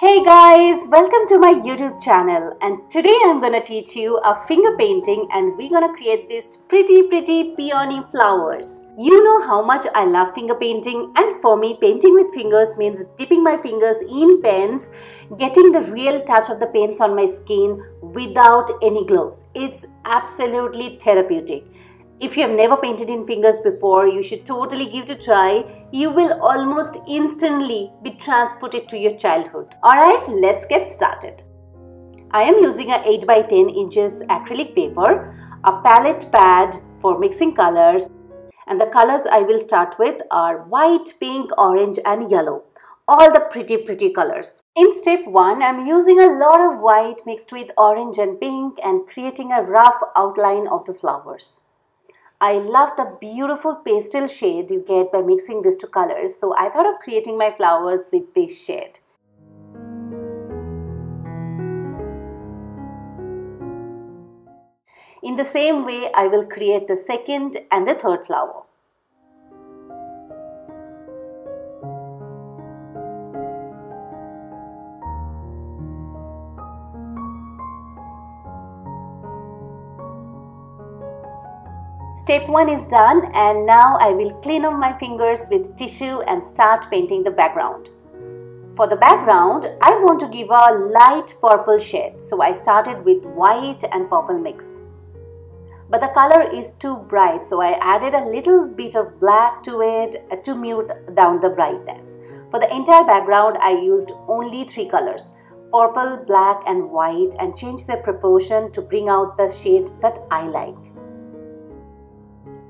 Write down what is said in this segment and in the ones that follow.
Hey guys, welcome to my YouTube channel, and today I'm gonna teach you a finger painting, and we're gonna create this pretty peony flowers. You know how much I love finger painting, and for me painting with fingers means dipping my fingers in paints, getting the real touch of the paints on my skin without any gloves. It's absolutely therapeutic. If you have never painted in fingers before, you should totally give it a try. You will almost instantly be transported to your childhood. Alright, let's get started. I am using a 8 by 10 inches acrylic paper, a palette pad for mixing colors, and the colors I will start with are white, pink, orange and yellow. All the pretty colors. In step 1, I'm using a lot of white mixed with orange and pink and creating a rough outline of the flowers. I love the beautiful pastel shade you get by mixing these two colors, so I thought of creating my flowers with this shade. In the same way, I will create the second and the third flower. Step 1 is done, and now I will clean up my fingers with tissue and start painting the background. For the background, I want to give a light purple shade, so I started with white and purple mix. But the color is too bright, so I added a little bit of black to it to mute down the brightness. For the entire background, I used only 3 colors, purple, black and white, and changed their proportion to bring out the shade that I like.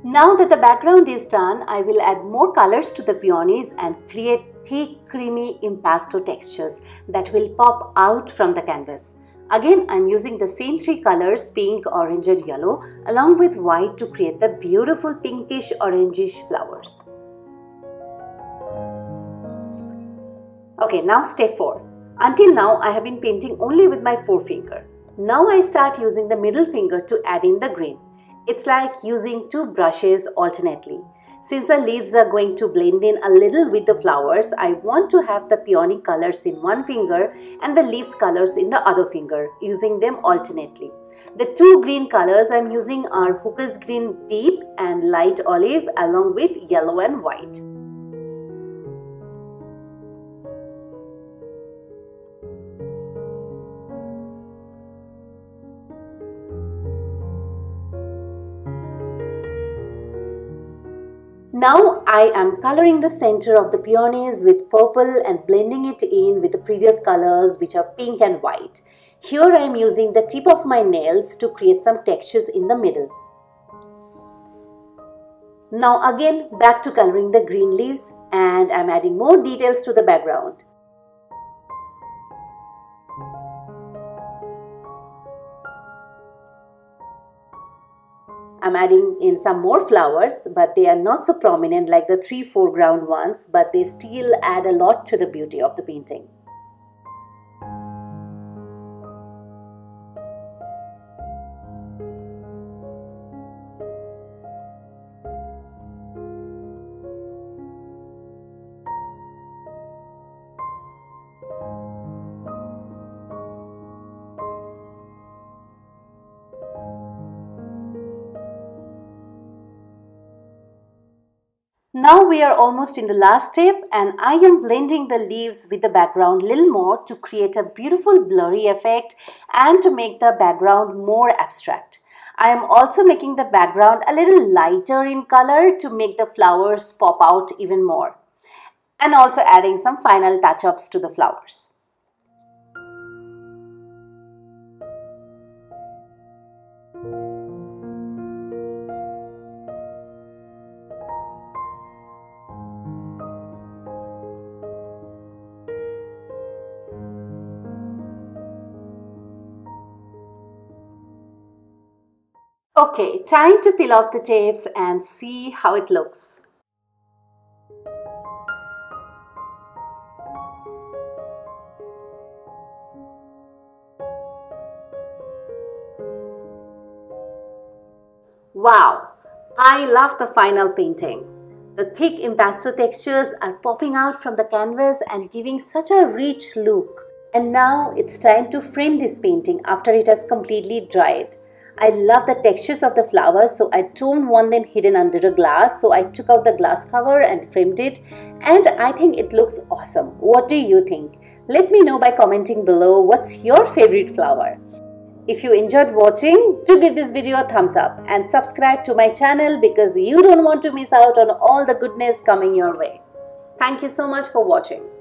Now that the background is done, I will add more colors to the peonies and create thick, creamy impasto textures that will pop out from the canvas. Again, I'm using the same 3 colors, pink, orange and yellow, along with white to create the beautiful pinkish orangish flowers. Okay, now step 4. Until now, I have been painting only with my forefinger. Now I start using the middle finger to add in the green. It's like using 2 brushes alternately. Since the leaves are going to blend in a little with the flowers, I want to have the peony colors in one finger and the leaves colors in the other finger, using them alternately. The 2 green colors I'm using are Hooker's Green Deep and Light Olive, along with yellow and white. Now I am coloring the center of the peonies with purple and blending it in with the previous colors, which are pink and white. Here I am using the tip of my nails to create some textures in the middle. Now again back to coloring the green leaves, and I am adding more details to the background. I'm adding in some more flowers, but they are not so prominent like the 3 foreground ones, but they still add a lot to the beauty of the painting. Now we are almost in the last step, and I am blending the leaves with the background a little more to create a beautiful blurry effect and to make the background more abstract. I am also making the background a little lighter in color to make the flowers pop out even more, and also adding some final touch-ups to the flowers. Okay, time to peel off the tapes and see how it looks. Wow, I love the final painting. The thick impasto textures are popping out from the canvas and giving such a rich look. And now it's time to frame this painting after it has completely dried. I love the textures of the flowers, so I don't want them hidden under a glass, so I took out the glass cover and framed it, and I think it looks awesome. What do you think? Let me know by commenting below what's your favorite flower. If you enjoyed watching, do give this video a thumbs up and subscribe to my channel because you don't want to miss out on all the goodness coming your way. Thank you so much for watching.